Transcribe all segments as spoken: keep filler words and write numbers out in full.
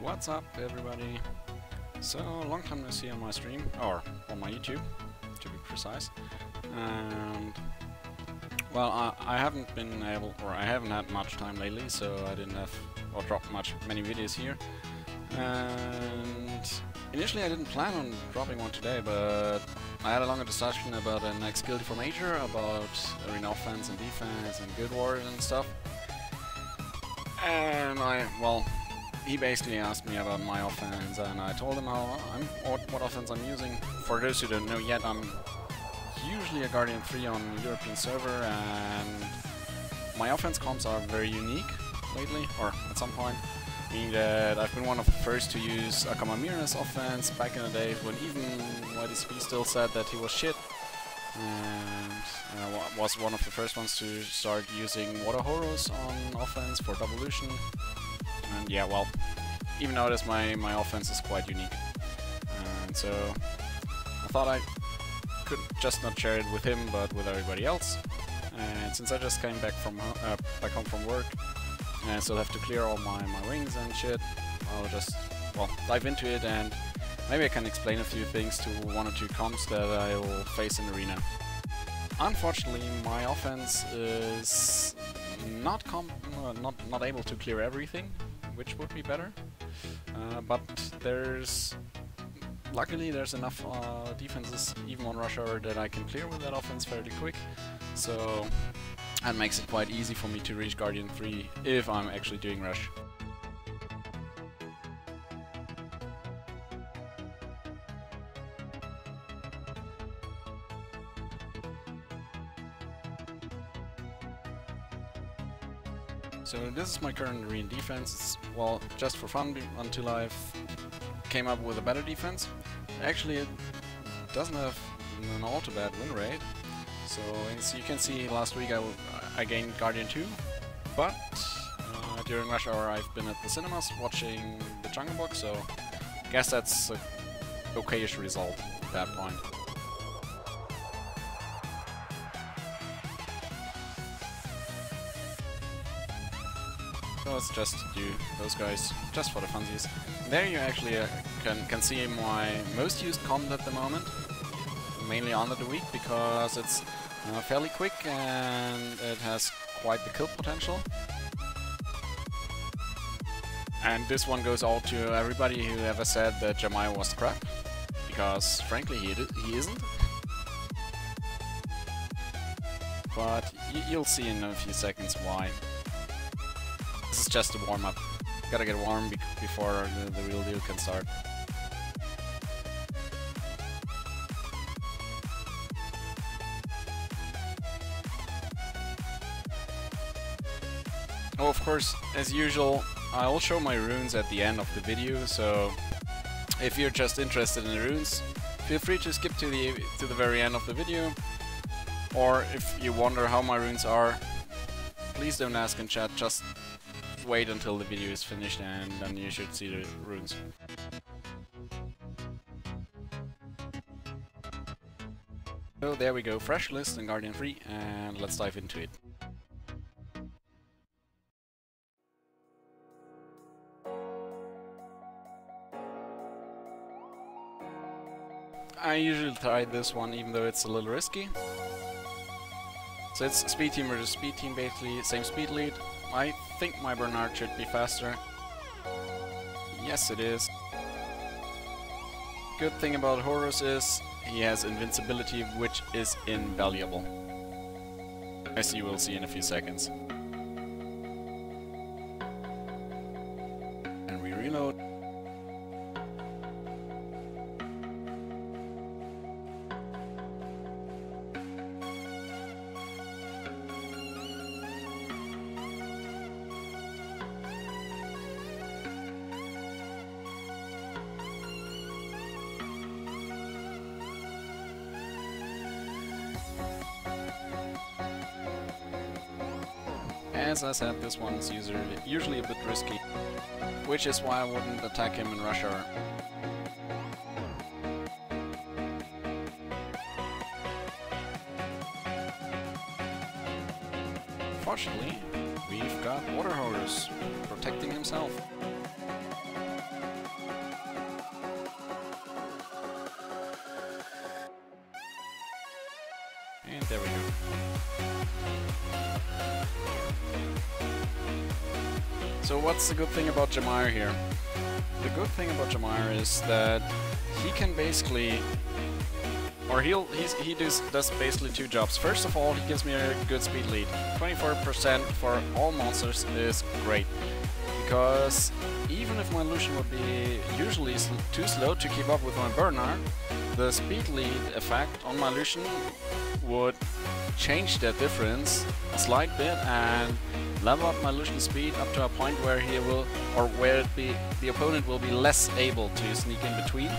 What's up, everybody? So, long time no see on my stream, or on my YouTube, to be precise. And well, I, I haven't been able, or I haven't had much time lately, so I didn't have or drop much many videos here. And initially, I didn't plan on dropping one today, but I had a longer discussion about an ex guild for Major, about arena offense and defense and guild wars and stuff. And I, well, he basically asked me about my offense, and I told him how I'm, what offense I'm using. For those who don't know yet, I'm usually a Guardian three on European server, and my offense comps are very unique lately, or at some point. Meaning that I've been one of the first to use Akamamira's offense back in the day, when even Y D S B still said that he was shit. And uh, was one of the first ones to start using Water Horus on offense for Devolution. And yeah, well, even notice my, my offense is quite unique. And so I thought I could just not share it with him, but with everybody else. And since I just came back from ho uh, back home from work, and I still have to clear all my, my wings and shit, I'll just, well, dive into it, and maybe I can explain a few things to one or two comps that I will face in arena. Unfortunately, my offense is not com uh, not not able to clear everything, which would be better. Uh, but there's luckily there's enough uh, defenses even on Russia that I can clear with that offense fairly quick. So that makes it quite easy for me to reach Guardian three if I'm actually doing rush. So this is my current arena defense. It's, well, just for fun until I've came up with a better defense. Actually, it doesn't have an all too bad win rate. So as you can see, last week I, I gained Guardian two, but uh, during rush hour I've been at the cinemas watching the Jungle Book, so I guess that's a okayish result at that point. Let's just do those guys just for the funsies. There you actually uh, can, can see my most used comp at the moment, mainly under the week, because it's uh, fairly quick and it has quite the kill potential. And this one goes out to everybody who ever said that Jamire was crap, because frankly he, he isn't. But you'll see in a few seconds why. This is just a warm-up. Gotta get warm be before the, the real deal can start. Oh, of course, as usual, I'll show my runes at the end of the video, so if you're just interested in the runes, feel free to skip to the, to the very end of the video. Or if you wonder how my runes are, please don't ask in chat, just wait until the video is finished and then you should see the runes. So there we go, fresh list in Guardian three, and let's dive into it. I usually try this one even though it's a little risky. So it's speed team versus speed team, basically same speed lead. I think my Bernard should be faster. Yes, it is. Good thing about Horus is he has invincibility, which is invaluable, as you will see in a few seconds. And we reload. As I said, this one is usually, usually a bit risky, which is why I wouldn't attack him in rush hour. Fortunately, we've got Water Horus protecting himself. There we go. So what's the good thing about Jamire here? The good thing about Jamire is that he can basically, or he'll, he's, he does, does basically two jobs. First of all, he gives me a good speed lead. twenty-four percent for all monsters is great, because even if my Lushen would be usually sl too slow to keep up with my Bernard, the speed lead effect on my Lushen would change that difference a slight bit and level up my Lushen's speed up to a point where he will, or where it be, the opponent will be less able to sneak in between.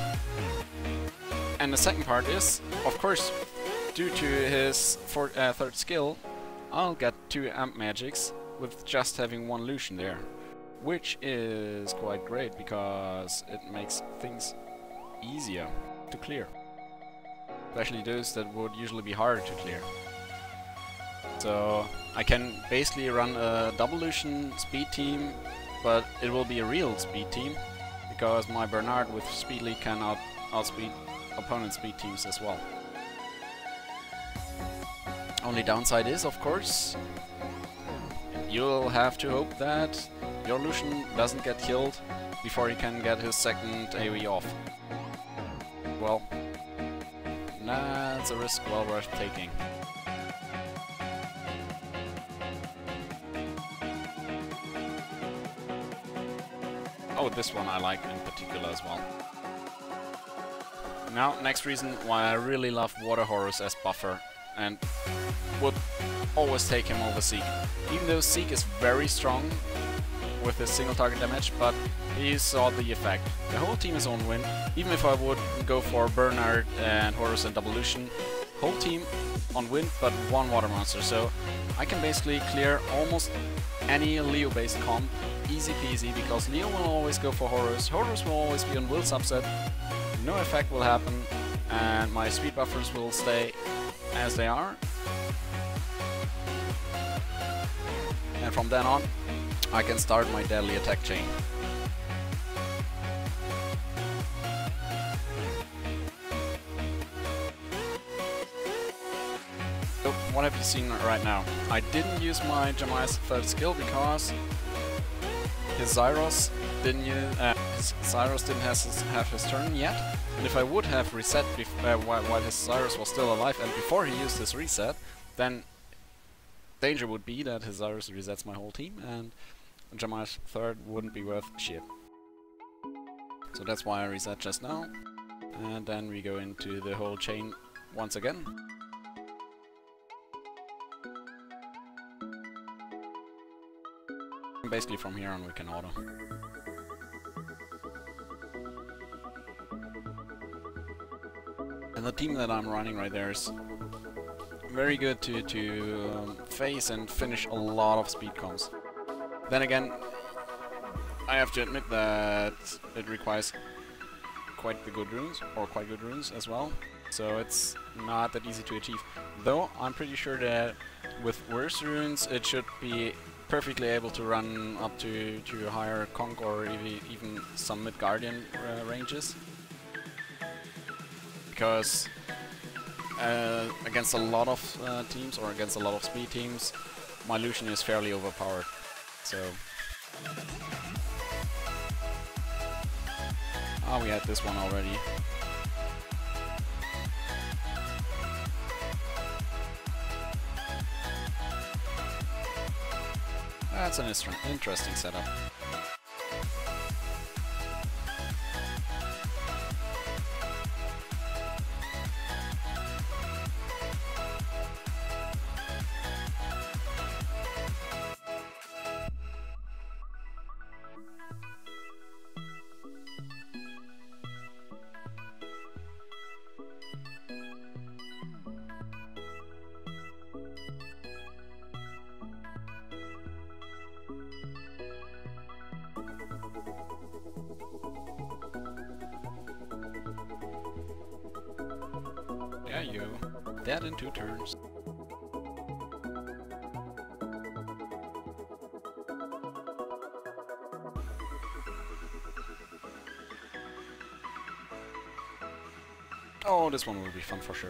And the second part is, of course, due to his four, uh, third skill, I'll get two amp magics with just having one Lushen there, which is quite great because it makes things easier to clear, especially those that would usually be harder to clear. So I can basically run a Devolution speed team, but it will be a real speed team because my Bernard with speed lead can out outspeed opponent speed teams as well. Only downside is, of course, you'll have to hope that your Lushen doesn't get killed before he can get his second AoE off. Well, that's a risk well worth taking. Oh, this one I like in particular as well. Now, next reason why I really love Water Horus as buffer and would always take him over Seek. Even though Seek is very strong with his single target damage, but he saw the effect. The whole team is on win. Even if I would go for Bernard and Horus and Devolution, whole team on win, but one water monster. So I can basically clear almost any Leo based comp easy peasy because Leo will always go for Horus, Horus will always be on will subset. No effect will happen, and my speed buffers will stay as they are. And from then on, I can start my deadly attack chain. So, what have you seen right now? I didn't use my Jamire's third skill because his Zyros didn't use. Uh, Zyros didn't has his, have his turn yet, and if I would have reset bef uh, while, while his Zyros was still alive and before he used his reset, then danger would be that his Zyros resets my whole team and Jamire's third wouldn't be worth shit. So that's why I reset just now, and then we go into the whole chain once again. And basically from here on we can auto. And the team that I'm running right there is very good to, to um, face and finish a lot of speed comps. Then again, I have to admit that it requires quite the good runes, or quite good runes as well. So it's not that easy to achieve. Though I'm pretty sure that with worse runes it should be perfectly able to run up to, to higher Conk or even some mid-guardian uh, ranges. Because uh, against a lot of uh, teams, or against a lot of speed teams, my Lushen is fairly overpowered. So, ah, oh, we had this one already. That's an interesting setup. You dead in two turns. Oh, this one will be fun for sure.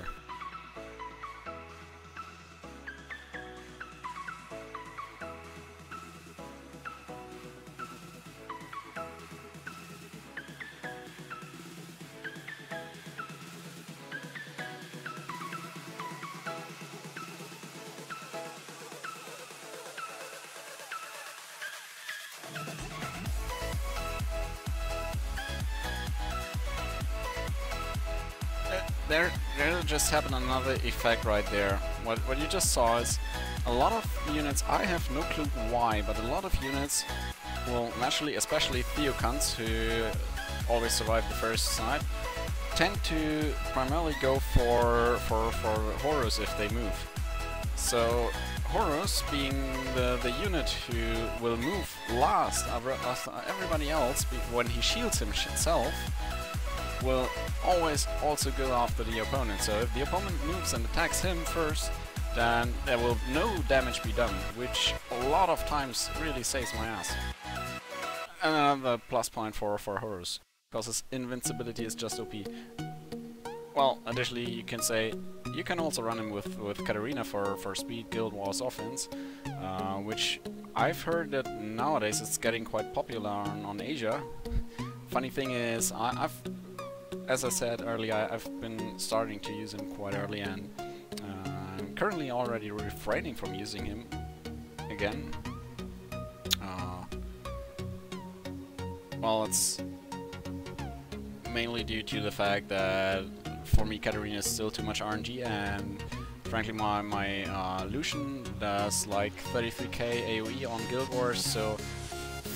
there there just happened another effect right there. What, what you just saw is a lot of units, I have no clue why, but a lot of units will naturally, especially Theokens, who always survive the first snipe, tend to primarily go for, for, for Horus if they move. So Horus, being the, the unit who will move last after everybody else, when he shields himself, will always also go after the opponent. So if the opponent moves and attacks him first, then there will no damage be done, which a lot of times really saves my ass. And another plus point for, for Horus, because his invincibility is just O P. Well, additionally, you can say you can also run him with, with Katarina for, for speed, Guild Wars offense, uh, which I've heard that nowadays it's getting quite popular on, on Asia. Funny thing is, I, I've, as I said earlier, I've been starting to use him quite early, and uh, I'm currently already refraining from using him again. Uh, well, it's mainly due to the fact that for me Katarina is still too much R N G, and frankly my, my uh, Lushen does like thirty-three K A O E on Guild Wars, so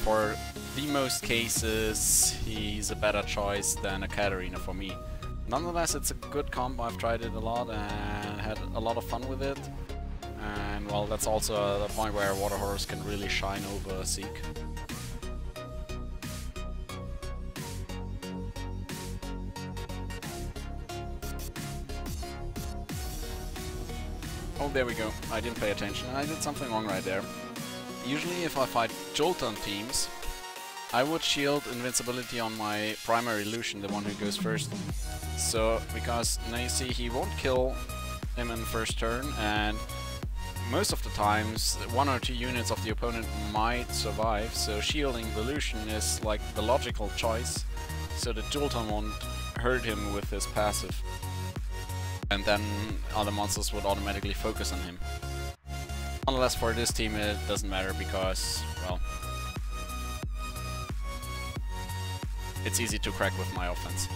for the most cases he's a better choice than a Katarina for me. Nonetheless, it's a good comp, I've tried it a lot and had a lot of fun with it, and well, that's also the point where Water Horus can really shine over Seek. Oh, there we go. I didn't pay attention. I did something wrong right there. Usually if I fight Joltan teams, I would shield invincibility on my primary Lushen, the one who goes first. So, because now you see he won't kill him in the first turn, and most of the times one or two units of the opponent might survive, so shielding the Lushen is like the logical choice, so that Joltan won't hurt him with his passive. And then other monsters would automatically focus on him. Unless for this team it doesn't matter because, well, it's easy to crack with my offense.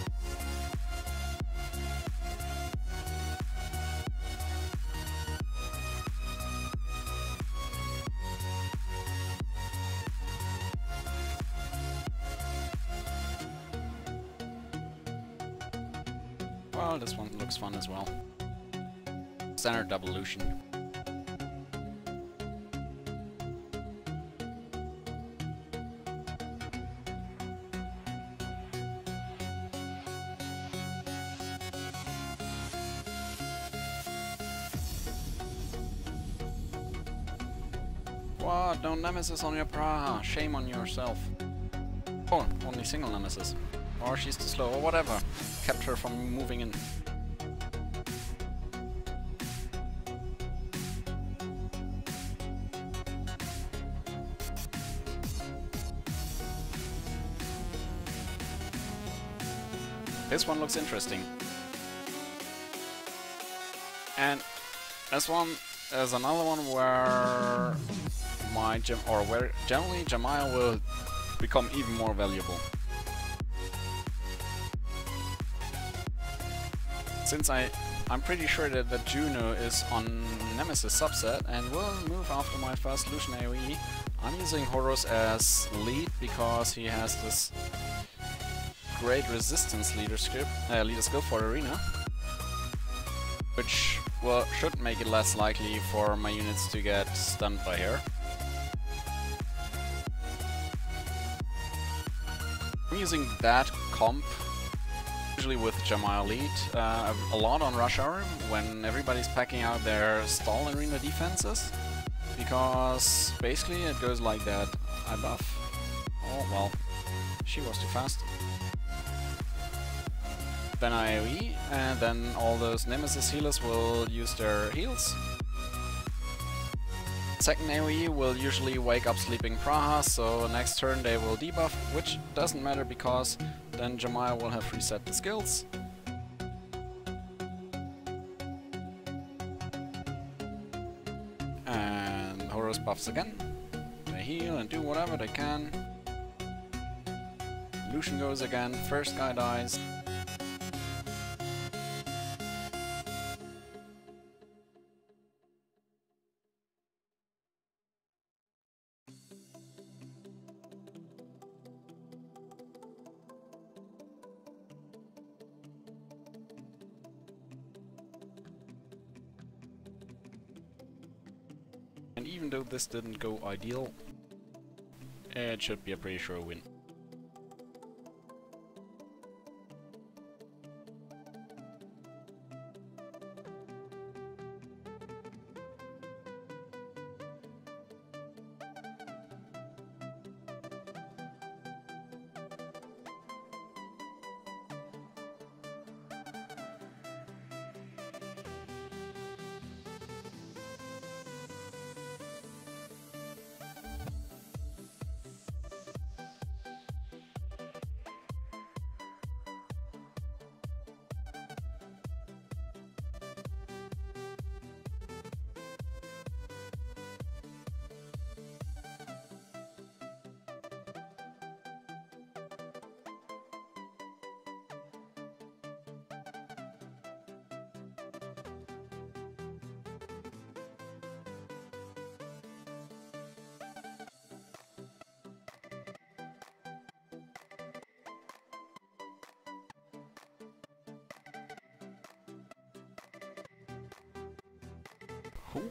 Well, this one looks fun as well. Standard Devolution. What? No Nemesis on your Praha. Shame on yourself. Oh, only single Nemesis. Or she's too slow, or whatever. Kept her from moving in. This one looks interesting. And this one is another one where my gem or where generally Jamire will become even more valuable. Since I, I'm pretty sure that, that Juno is on Nemesis subset and will move after my first Lushen A O E, I'm using Horus as lead because he has this great resistance leader, script, uh, leader skill for Arena, which well, should make it less likely for my units to get stunned by her. I'm using that comp usually with Jamire lead, uh, a lot on Rush Hour when everybody's packing out their stall arena defenses, because basically it goes like that. I buff. Oh well, she was too fast. Then I AoE, and then all those Nemesis healers will use their heals. Second A O E will usually wake up sleeping Praha, so next turn they will debuff, which doesn't matter because then Jamire will have reset the skills. And Horus buffs again. They heal and do whatever they can. Lushen goes again, first guy dies. And even though this didn't go ideal, it should be a pretty sure win.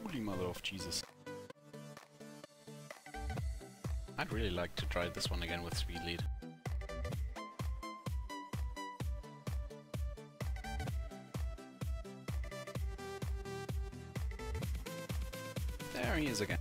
Holy mother of Jesus. I'd really like to try this one again with speed lead. There he is again.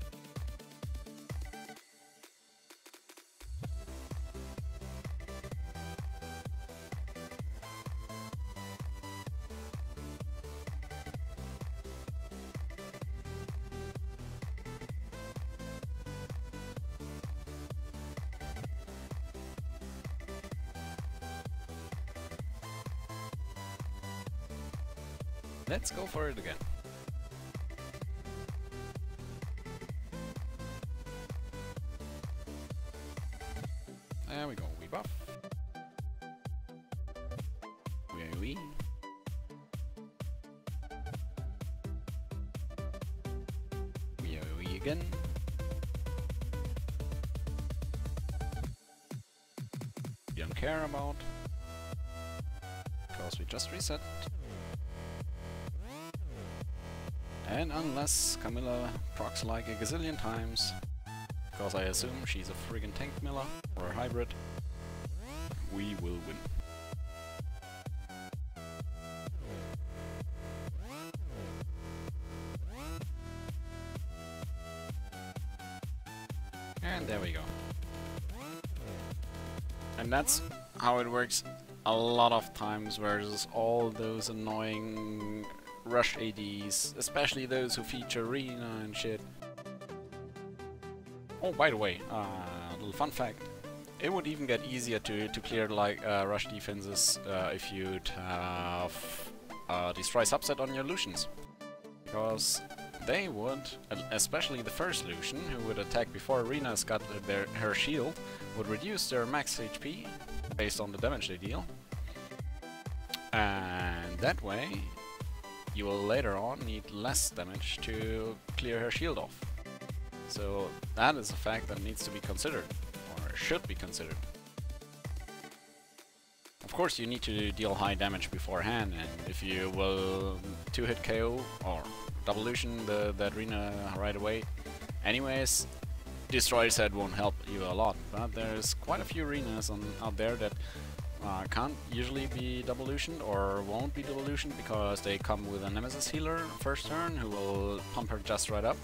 Let's go for it again. There we go, we buff. Where are we? Where are we again? We don't care about. Because we just reset. And unless Camilla procs like a gazillion times, because I assume she's a friggin' tank miller or a hybrid, we will win. And there we go. And that's how it works a lot of times versus all those annoying rush A Ds, especially those who feature Rena and shit. Oh, by the way, a uh, little fun fact. It would even get easier to, to clear like uh, rush defenses uh, if you'd have uh, destroy subset on your Lushens. Because they would, especially the first Lushen, who would attack before Rena's got their, her shield, would reduce their max H P based on the damage they deal. And that way, you will later on need less damage to clear her shield off. So that is a fact that needs to be considered, or should be considered. Of course you need to deal high damage beforehand, and if you will two-hit K O or Devolution the, that Rena right away, anyways, Destroyer's Head won't help you a lot, but there's quite a few Renas on, out there that Uh, can't usually be Devolutioned or won't be Devolutioned because they come with a Nemesis healer first turn who will pump her just right up,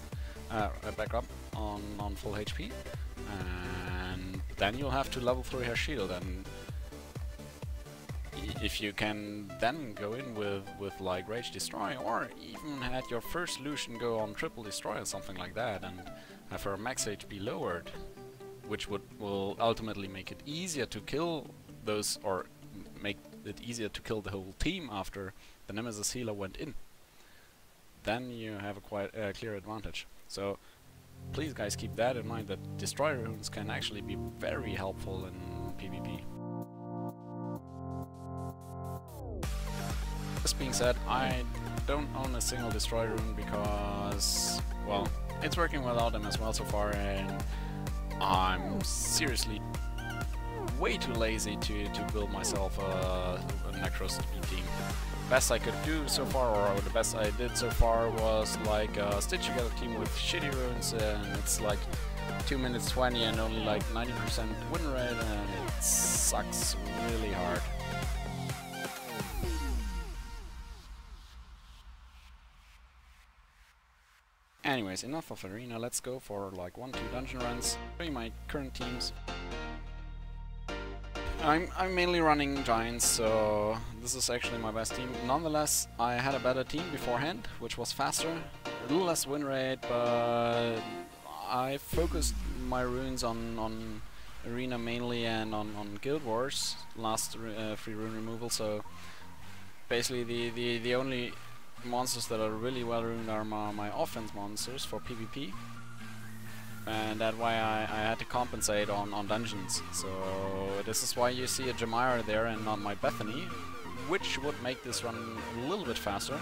uh, back up on, on full H P, and then you'll have to level through her shield, and if you can then go in with, with like Rage Destroy or even had your first Lushen go on Triple Destroy or something like that and have her max H P lowered, which would will ultimately make it easier to kill those, or make it easier to kill the whole team after the Nemesis healer went in, then you have a quite uh, clear advantage. So please guys keep that in mind, that destroyer runes can actually be very helpful in PvP. This being said, I don't own a single destroyer rune because, well, it's working without them as well so far, and I'm seriously way too lazy to, to build myself a, a Necros team. Best I could do so far, or the best I did so far, was like a stitch together team with shitty runes, and it's like two minutes twenty and only like ninety percent win rate, and it sucks really hard. Anyways, enough of Arena, let's go for like one, two dungeon runs, three my current teams. I'm, I'm mainly running Giants, so this is actually my best team. Nonetheless, I had a better team beforehand, which was faster, a little less win rate, but I focused my runes on, on Arena mainly and on, on Guild Wars, last uh, free rune removal, so basically the, the, the only monsters that are really well ruined are my, my offense monsters for PvP, and that way I, I had to compensate on, on dungeons. So this is why you see a Jamire there and not my Bethany, which would make this run a little bit faster.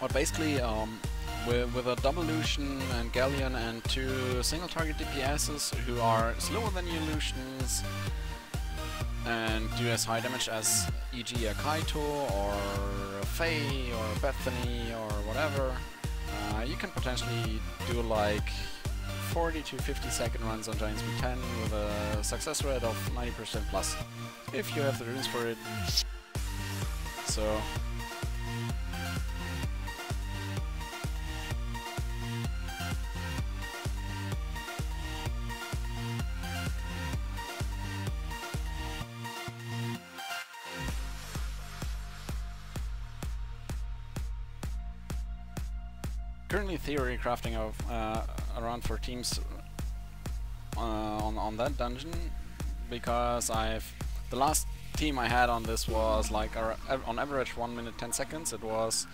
But basically um, With, with a Devolution and Galleon and two single target D P Ss who are slower than Illusions and do as high damage as for example a Kaito or a Faye or Bethany or whatever, uh, you can potentially do like forty to fifty second runs on Giants V ten with a success rate of ninety percent plus, if you have the runes for it. So. Currently theory crafting of uh, around four teams uh, on, on that dungeon, because I've the last team I had on this was like ar on average one minute ten seconds. It was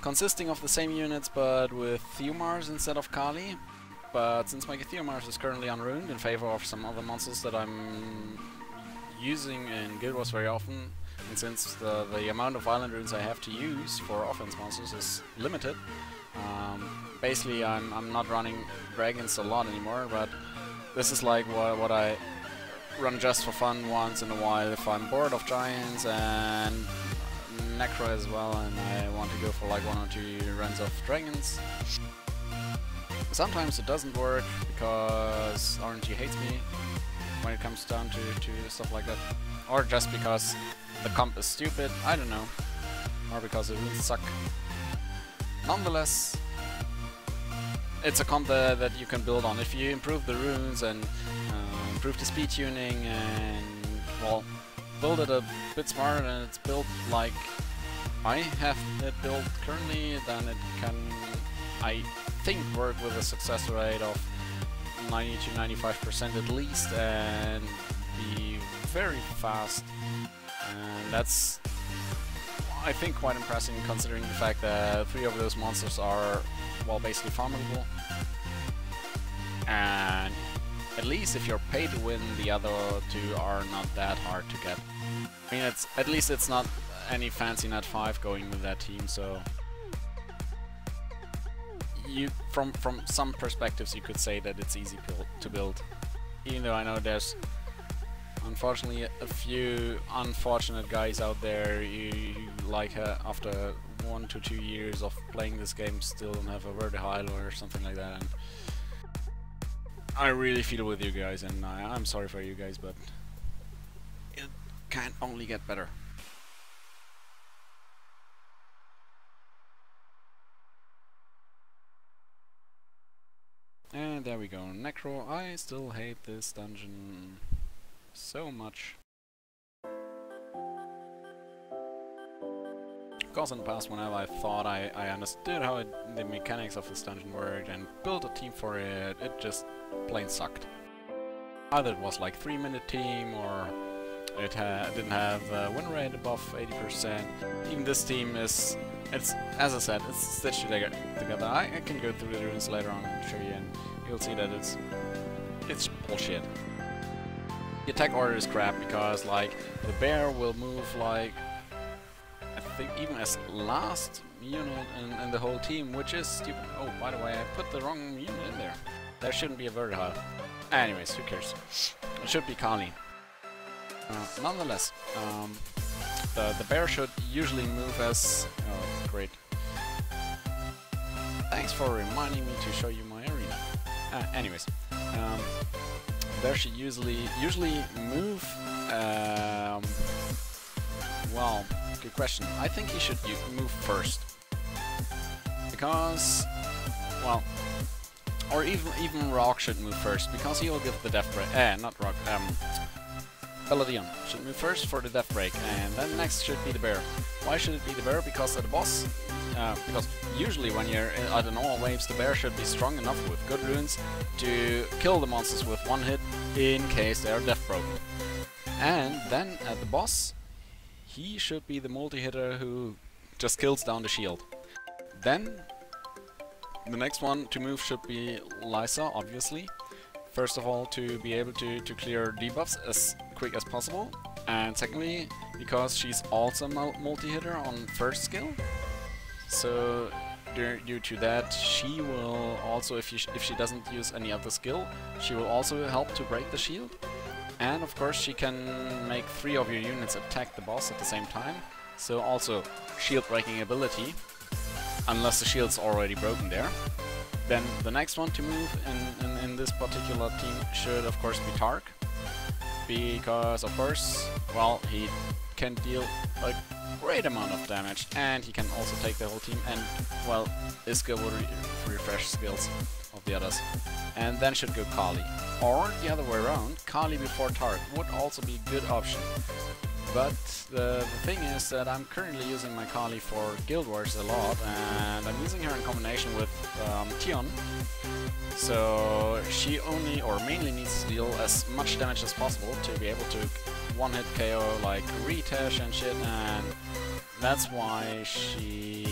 consisting of the same units but with Theomars instead of Kali, but since my Theomars is currently unruined in favor of some other monsters that I'm using in Guild Wars very often, and since the, the amount of violent runes I have to use for offense monsters is limited, Um, basically I'm, I'm not running dragons a lot anymore, but this is like wha what I run just for fun once in a while if I'm bored of Giants and Necro as well, and I want to go for like one or two runs of dragons. Sometimes it doesn't work because R N G hates me when it comes down to, to stuff like that, or just because the comp is stupid, I don't know, or because the runes suck. Nonetheless, it's a comp that, that you can build on. If you improve the runes and uh, improve the speed tuning and, well, build it a bit smarter and it's built like I have it built currently, then it can, I think, work with a success rate of ninety to ninety-five percent at least and be very fast. And that's, I think, quite impressive considering the fact that three of those monsters are, well, basically farmable. And at least if you're paid to win, the other two are not that hard to get. I mean, it's at least it's not any fancy nat five going with that team, so you, from from some perspectives, you could say that it's easy to build. Even though I know there's, unfortunately, a few unfortunate guys out there who, like, uh, after one to two years of playing this game, still don't have a vertihile or something like that. And I really feel with you guys, and I, I'm sorry for you guys, but it can only get better. And there we go, Necro. I still hate this dungeon so much. Of course, in the past, whenever I thought I, I understood how it, the mechanics of this dungeon worked and built a team for it, it just plain sucked. Either it was like three minute team, or it ha didn't have a win rate above eighty percent. Even this team is, it's, as I said, it's stitched together. I, I can go through the runes later on and show you, and you'll see that it's, it's bullshit. The attack order is crap because, like, the bear will move like, I think even as last unit in, in the whole team, which is stupid. Oh, by the way, I put the wrong unit in there. There shouldn't be a Vertihile. Anyways, who cares? It should be Kali. Uh, nonetheless, um, the, the bear should usually move as... Oh, great. Thanks for reminding me to show you my arena. Uh, anyways, um, the bear should usually, usually move... Um, well, good question. I think he should move first. Because... well... Or even even Rock should move first, because he'll give the death break. Eh, not Rock, um... Peladion should move first for the death break, and then next should be the bear. Why should it be the bear? Because at the boss... Uh, because usually when you're at an all waves, the bear should be strong enough with good runes to kill the monsters with one hit, in case they are death broken. And then at the boss, he should be the multi-hitter who just kills down the shield. Then... the next one to move should be Lysa, obviously. First of all, to be able to, to clear debuffs as quick as possible. And secondly, because she's also a multi-hitter on first skill. So, due to that, she will also, if, you sh if she doesn't use any other skill, she will also help to break the shield. And of course, she can make three of your units attack the boss at the same time. So also, shield-breaking ability. Unless the shield's already broken there. Then the next one to move in, in, in this particular team should of course be Tark. Because of course, well, he can deal a great amount of damage and he can also take the whole team, and well, Iska will re refresh skills of the others. And then should go Kali. Or the other way around, Kali before Tark would also be a good option. But the, the thing is that I'm currently using my Kali for Guild Wars a lot, and I'm using her in combination with um, Tion. So she only or mainly needs to deal as much damage as possible to be able to one-hit K O like Retesh and shit, and that's why she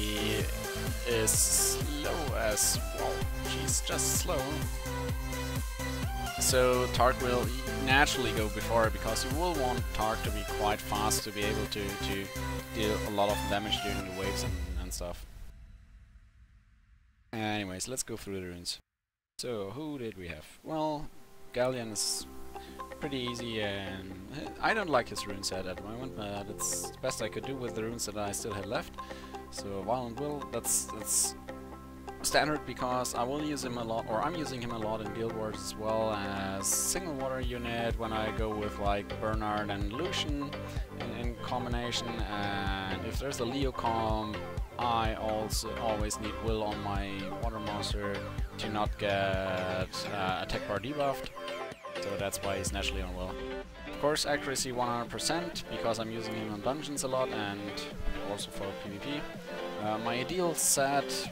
is slow as well. She's just slow. So Tark will naturally go before her, because you will want Tark to be quite fast to be able to, to deal a lot of damage during the waves and, and stuff. Anyways, let's go through the runes. So, who did we have? Well, Galleon is pretty easy, and I don't like his rune set at the moment, but it's the best I could do with the runes that I still had left. So, Violent Will, that's... that's standard, because I will use him a lot, or I'm using him a lot in Guild Wars as well as single water unit when I go with like Bernard and Lushen in, in combination, and if there's a Leo comp, I also always need Will on my water monster to not get uh, attack bar debuffed, so that's why he's naturally on Will. Of course accuracy one hundred percent, because I'm using him on dungeons a lot and also for PvP. Uh, my ideal set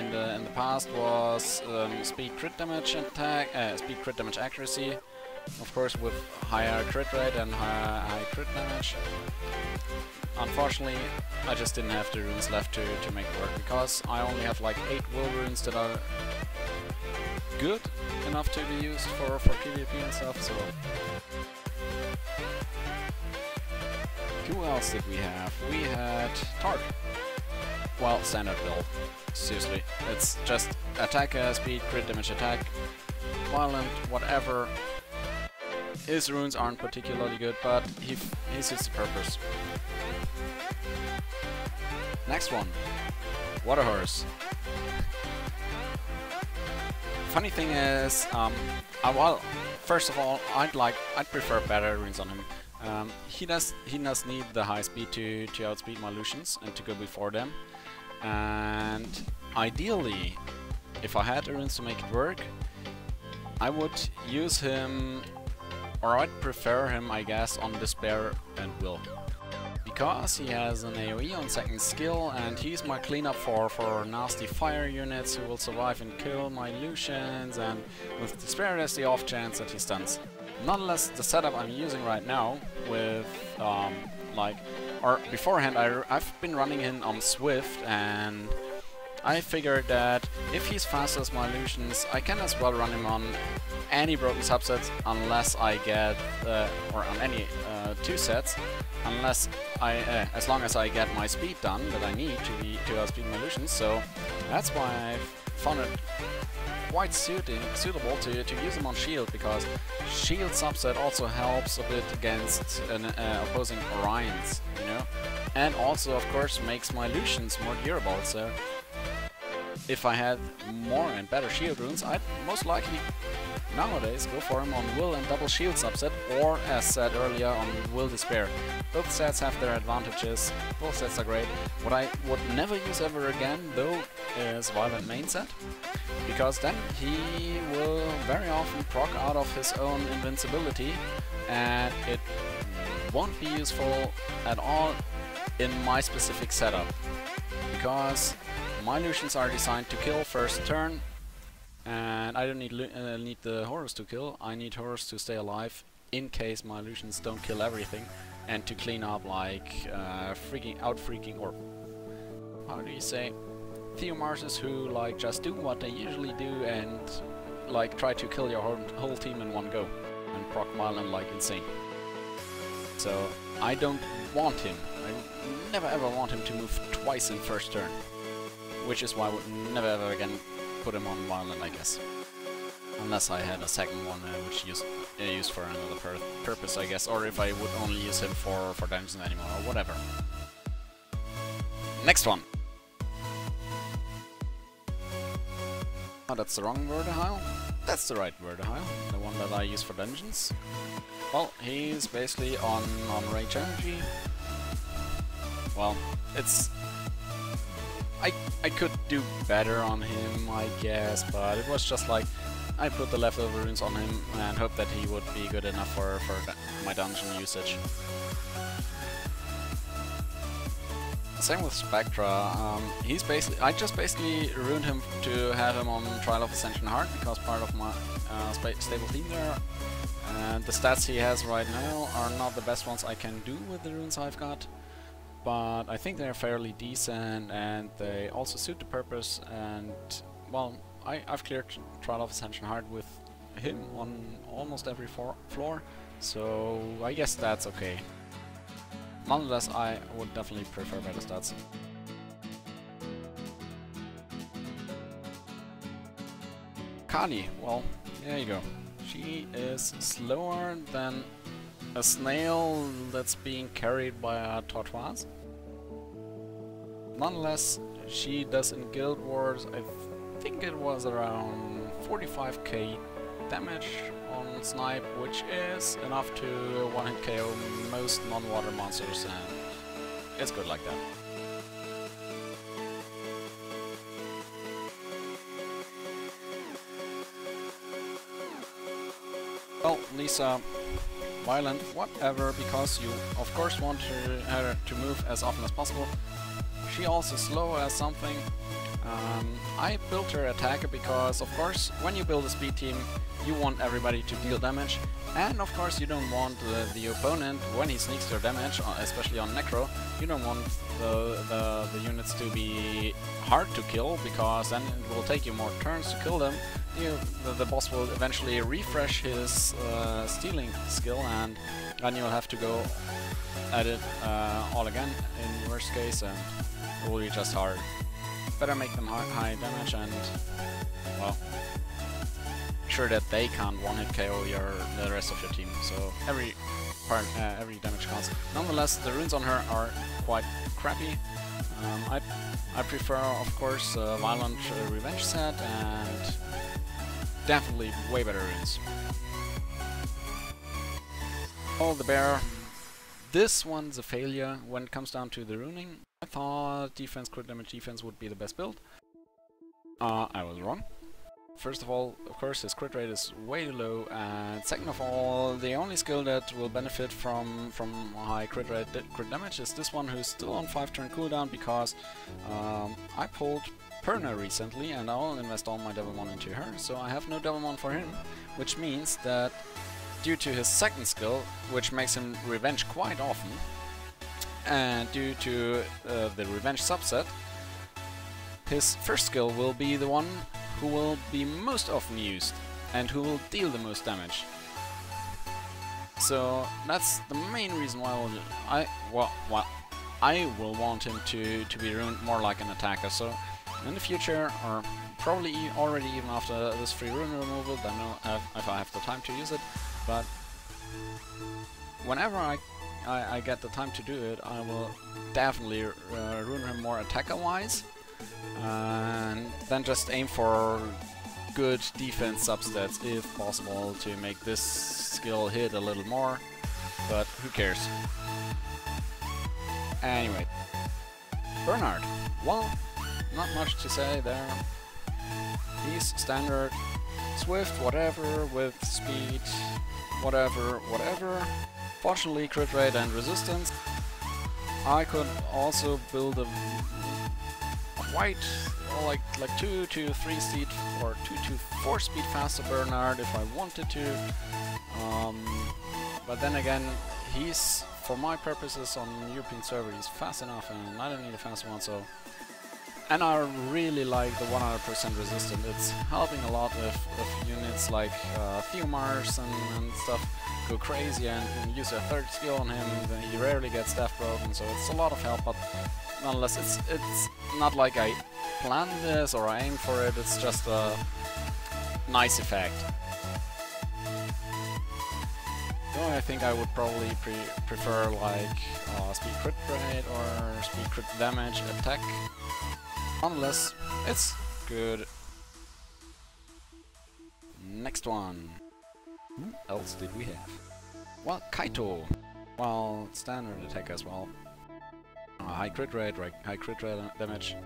In the, in the past was um, speed crit damage attack, uh, speed crit damage accuracy, of course with higher crit rate and higher high crit damage. Unfortunately, I just didn't have the runes left to, to make it work, because I only have like eight will runes that are good enough to be used for, for PvP and stuff, so... Who else did we have? We had Tark. Well, standard build. Seriously, it's just attack, uh, speed, crit damage, attack, violent, whatever. His runes aren't particularly good, but he f he suits the purpose. Next one, Water Horus. Funny thing is, um, uh, well, first of all, I'd like, I'd prefer better runes on him. Um, he does, he does need the high speed to to outspeed my Lushens and to go before them. And ideally, if I had the runes to make it work, I would use him, or I'd prefer him, I guess, on Despair and Will. Because he has an AoE on second skill, and he's my cleanup for, for nasty fire units who will survive and kill my Lushens, and with Despair there's the off chance that he stuns. Nonetheless, the setup I'm using right now with, um, like, or beforehand, I r I've been running him on Swift, and I figured that if he's fast as my Lushens, I can as well run him on any broken subsets unless I get, uh, or on any uh, two sets, unless I, uh, as long as I get my speed done that I need to be to outspeed my illusions. So that's why I found it quite suiting, suitable to, to use them on shield, because shield subset also helps a bit against an uh, opposing Orions, you know, and also of course makes my illusions more durable. So if I had more and better shield runes, I'd most likely nowadays go for them on Will and Double Shield subset, or as said earlier on Will Despair. Both sets have their advantages, both sets are great. What I would never use ever again though is Violent main set, because then he will very often proc out of his own invincibility and it won't be useful at all in my specific setup, because my Lucians are designed to kill first turn, and I don't need uh, need the Horus to kill. I need Horus to stay alive in case my Lucians don't kill everything, and to clean up like uh, freaking out freaking or how do you say, Theomarses who like just do what they usually do and like try to kill your whole, whole team in one go and proc Milan like insane. So I don't want him. I never ever want him to move twice in first turn. Which is why I would never ever again put him on Violent, I guess. Unless I had a second one uh, which used uh, used for another pur purpose, I guess. Or if I would only use him for, for dungeons anymore, or whatever. Next one! Oh, that's the wrong Verdahile. That's the right Verdahile. The one that I use for dungeons. Well, he's basically on, on Rage Energy. Well, it's... I, I could do better on him, I guess, but it was just like I put the leftover runes on him and hoped that he would be good enough for, for du my dungeon usage. Same with Spectra. Um, he's basically I just basically ruined him to have him on Trial of Ascension Heart, because part of my uh, stable team there. And the stats he has right now are not the best ones I can do with the runes I've got. But I think they're fairly decent, and they also suit the purpose, and, well, I, I've cleared Trial of Ascension Heart with him on almost every floor, so I guess that's okay. Nonetheless, I would definitely prefer better stats. Kali, well, there you go. She is slower than a snail that's being carried by a tortoise. Nonetheless, she does in Guild Wars, I think it was around forty-five K damage on Snipe, which is enough to one-hit K O most non-water monsters, and it's good like that. Well, Lysa, Violent, whatever, because you of course want her uh, to move as often as possible. She also slow as something. Um, I built her attacker because of course when you build a speed team you want everybody to deal damage, and of course you don't want uh, the opponent, when he sneaks their damage, especially on Necro, you don't want the, the, the units to be hard to kill, because then it will take you more turns to kill them. You, the, the boss will eventually refresh his uh, stealing skill, and then you'll have to go at it uh, all again in worst case, and it will be just hard. Better make them high, high damage and, well, sure that they can't one-hit K O your, the rest of your team, so every part, uh, every damage counts. Nonetheless, the runes on her are quite crappy. Um, I, I prefer, of course, uh, Violent uh, Revenge set, and definitely way better runes. Oh, the bear. This one's a failure when it comes down to the runing. I thought defense, crit damage defense would be the best build. Uh, I was wrong. First of all, of course, his crit rate is way too low, and second of all, the only skill that will benefit from, from high crit rate crit damage is this one, who's still on five turn cooldown, because um, I pulled Perna recently, and I'll invest all my Devilmon into her, so I have no Devilmon for him, which means that due to his second skill, which makes him revenge quite often, and due to uh, the revenge subset, his first skill will be the one who will be most often used, and who will deal the most damage. So that's the main reason why we'll, I well, well, I will want him to to be ruined more like an attacker. So in the future, or probably already even after this free rune removal, then I'll have, if I have the time to use it. But whenever I I, I get the time to do it, I will definitely uh, ruin him more attacker-wise, and then just aim for good defense substats if possible to make this skill hit a little more, but who cares. Anyway, Bernard, well, not much to say there. He's standard, swift, whatever, with speed, whatever, whatever. Fortunately, crit rate and resistance. I could also build a quite like like two to three speed or two to four speed faster Bernard if I wanted to. Um, but then again, he's for my purposes on European server, he's fast enough, and I don't need a fast one. So, and I really like the one hundred percent resistance. It's helping a lot with, with units like uh, Theomars and, and stuff. Go crazy and, and use a third skill on him, then he rarely gets death broken, so it's a lot of help, but nonetheless, it's it's not like I planned this or I aimed for it, it's just a nice effect. Though I think I would probably pre prefer like uh, speed crit rate or speed crit damage attack. Nonetheless, it's good. Next one. Who else did we have? Well, Kaito. Well, standard attack as well. Uh, high crit rate, right, high crit rate damage.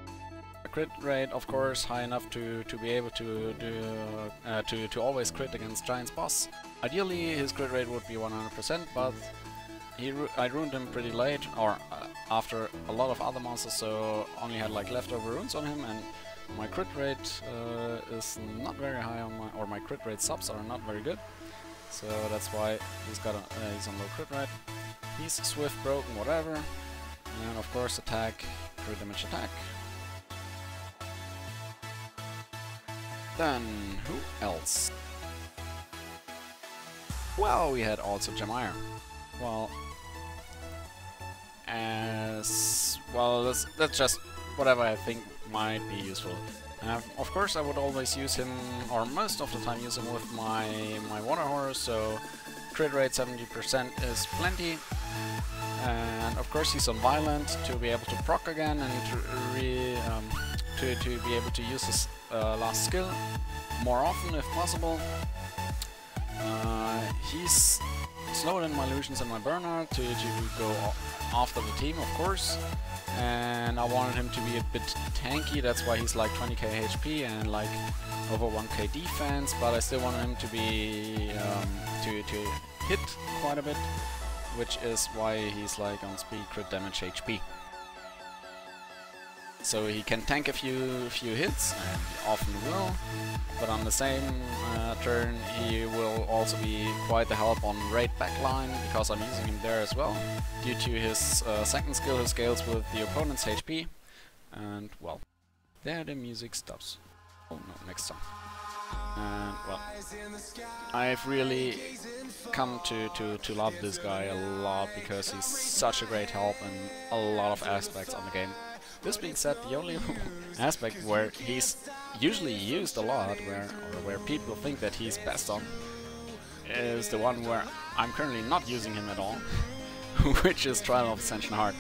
A crit rate, of course, high enough to to be able to do uh, to to always crit against Giant's boss. Ideally, his crit rate would be one hundred percent, but he ru I ruined him pretty late, or uh, after a lot of other monsters, so only had like leftover runes on him and. My crit rate uh, is not very high on my, or my crit rate subs are not very good, so that's why he's got a, uh, he's on low crit rate. He's swift, broken, whatever, and of course attack, crit damage attack. Then who else? Well, we had also Jamire. Well, as well, that's that's just whatever I think might be useful. Uh, of course I would always use him, or most of the time use him with my, my Water Horus, so crit rate seventy percent is plenty. And of course he's on Violent to be able to proc again and to, re, um, to, to be able to use his uh, last skill more often if possible. Uh, he's slower than my Lushen and my Bernard to, to go after the team, of course. And I wanted him to be a bit tanky, that's why he's like twenty K H P and like over one K defense, but I still wanted him to be um, to, to hit quite a bit, which is why he's like on speed, crit damage, H P. So he can tank a few few hits, and he often will, but on the same uh, turn he will also be quite the help on raid backline, because I'm using him there as well, due to his uh, second skill who scales with the opponent's H P, and well, there the music stops. Oh no, next song. And well, I've really come to, to, to love this guy a lot, because he's such a great help in a lot of aspects on the game. This being said, the only aspect where he's usually used a lot, where or where people think that he's best on, is the one where I'm currently not using him at all, which is Trial of Ascension Heart.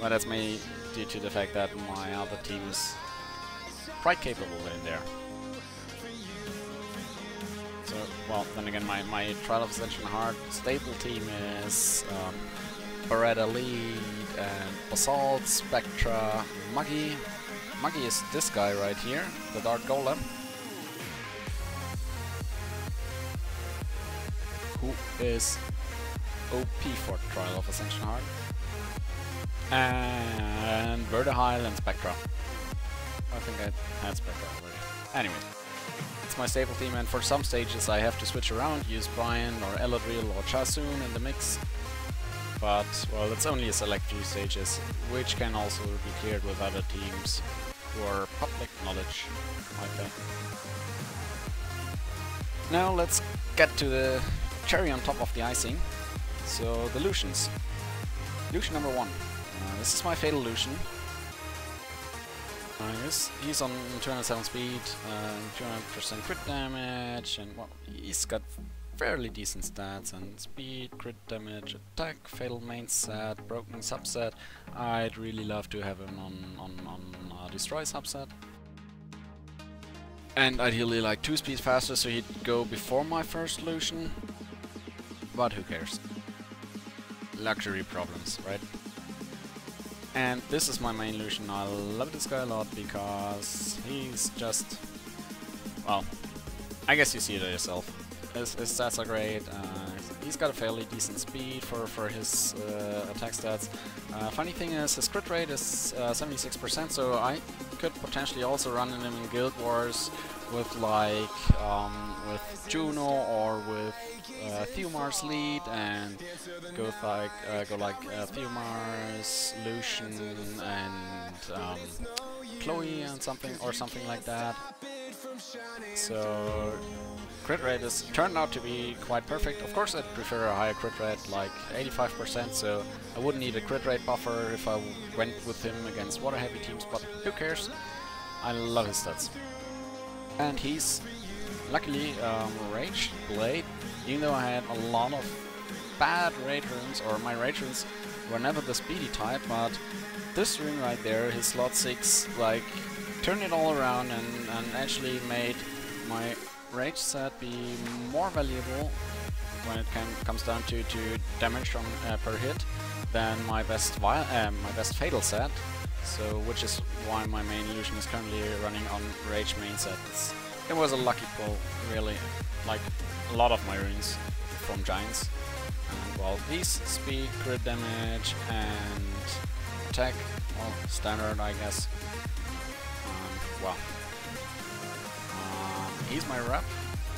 But that's mainly due to the fact that my other team is quite capable in there. So, well, then again, my, my Trial of Ascension Heart stable team is um, Beretta Lead, and Basalt, Spectra, Muggy. Muggy is this guy right here, the Dark Golem. Who is O P for Trial of Ascension Heart. And Verdahile and Spectra. I think I had Spectra already. Anyway, it's my stable team, and for some stages I have to switch around, use Brian or Eladriel or Chasun in the mix. But, well, it's only a select few stages, which can also be cleared with other teams who are public knowledge, like that. Now let's get to the cherry on top of the icing. So the Lushens. Lucian number one. Uh, this is my Fatal Lucian. Uh, he's, he's on two hundred seven speed, uh, two hundred percent crit damage, and well, he's got fairly decent stats and speed, crit damage, attack, fatal main set, broken subset. I'd really love to have him on, on, on uh, destroy subset. And ideally like two speed faster, so he'd go before my first Lucian. But who cares? Luxury problems, right? And this is my main Lucian. I love this guy a lot because he's just... well, I guess you see it yourself. His, his stats are great, uh, he's got a fairly decent speed for, for his uh, attack stats. Uh, funny thing is, his crit rate is uh, seventy-six percent, so I could potentially also run in him in Guild Wars with like, um, with Juno or with uh, Theomars lead, and go with like, uh, go like uh, Theomars, Lushen and um, Chloe and something, or something like that. So crit rate has turned out to be quite perfect. Of course I'd prefer a higher crit rate, like eighty-five percent, so I wouldn't need a crit rate buffer if I went with him against water heavy teams, but who cares? I love his stats. And he's luckily um, Rage Blade, even though I had a lot of bad Rage runes, or my Rage runes were never the speedy type, but this rune right there, his slot six, like turned it all around and, and actually made my Rage set be more valuable when it can, comes down to, to damage from, uh, per hit than my best vi uh, my best Fatal set. So, which is why my main Lucian is currently running on Rage main set. It's, it was a lucky pull, really. Like a lot of my runes from Giants. And well, these speed, crit damage, and attack, well, standard, I guess. Um, wow. Um, he's my rep,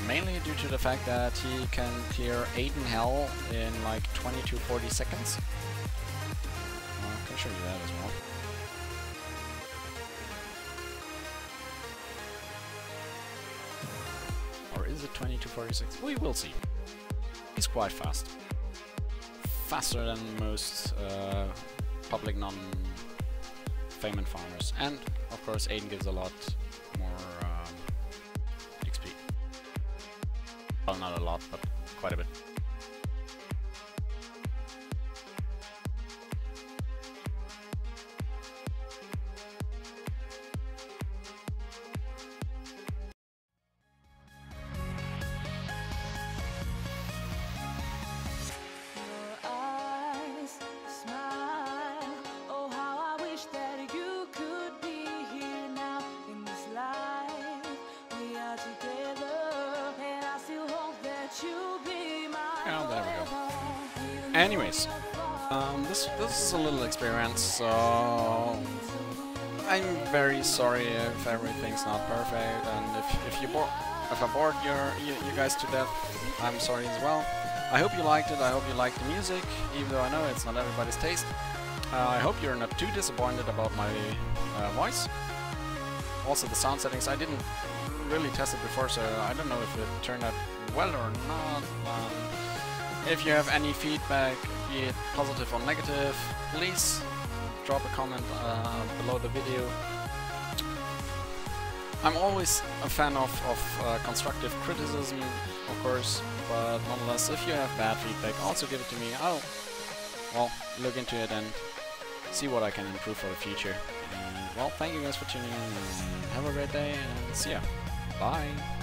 mainly due to the fact that he can clear Aiden Hell in like twenty to forty seconds. Well, I can show you that as well. Is it twenty to forty-six? We will see. He's quite fast. Faster than most uh, public non-famous farmers. And of course Aiden gives a lot more um, X P. Well, not a lot, but quite a bit. Anyways, um, this, this is a little experience, so I'm very sorry if everything's not perfect, and if, if, you bo if I bored your, you, you guys to death, I'm sorry as well. I hope you liked it, I hope you liked the music, even though I know it's not everybody's taste. Uh, I hope you're not too disappointed about my uh, voice. Also the sound settings, I didn't really test it before, so I don't know if it turned out well or not. Um, If you have any feedback, be it positive or negative, please drop a comment uh, below the video. I'm always a fan of, of uh, constructive criticism, of course, but nonetheless, if you have bad feedback, also give it to me. I'll well, look into it and see what I can improve for the future. And, well, thank you guys for tuning in, and have a great day, and see ya. Bye!